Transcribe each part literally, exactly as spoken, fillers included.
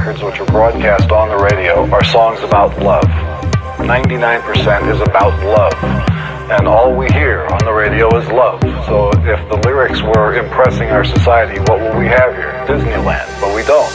records which are broadcast on the radio are songs about love. ninety-nine percent is about love, and all we hear on the radio is love. So if the lyrics were impressing our society, what will we have here? Disneyland, but we don't.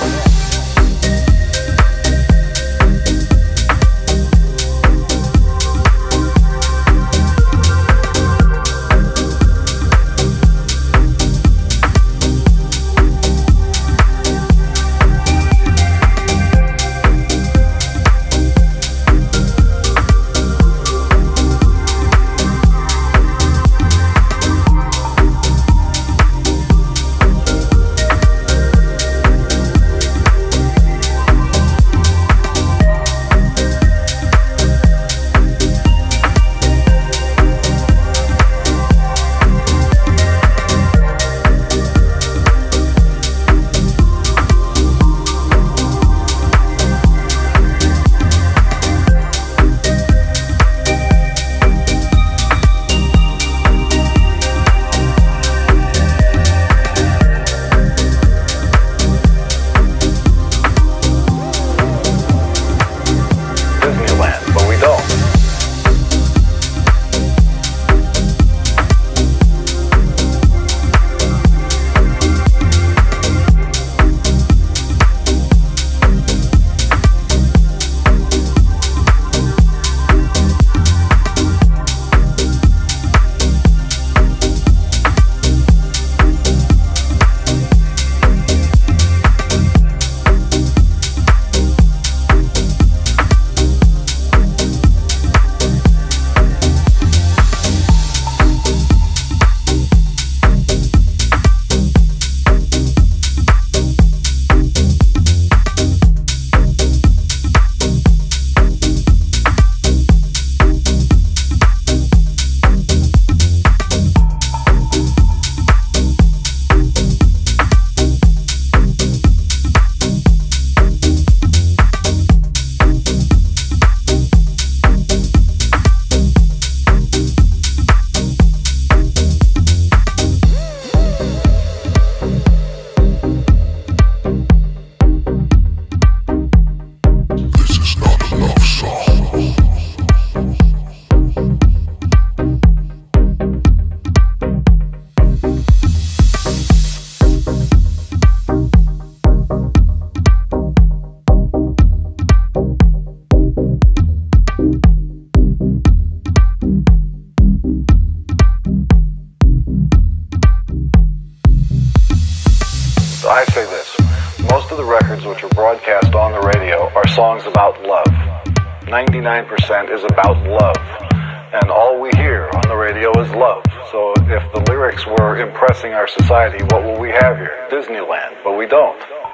Songs about love. ninety-nine percent is about love, and all we hear on the radio is love. So if the lyrics were impressing our society, what will we have here? Disneyland, but we don't.